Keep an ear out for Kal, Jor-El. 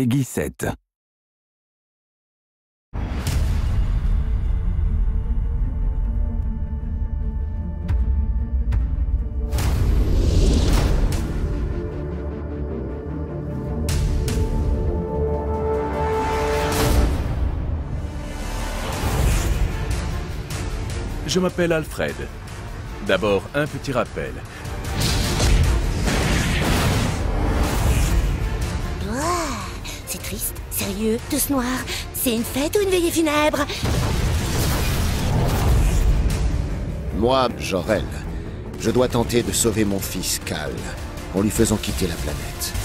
Peggy 7. Je m'appelle Alfred. D'abord, un petit rappel. Wow, c'est triste, sérieux, tous noirs. C'est une fête ou une veillée funèbre? Moi, Jor-El, je dois tenter de sauver mon fils Kal en lui faisant quitter la planète.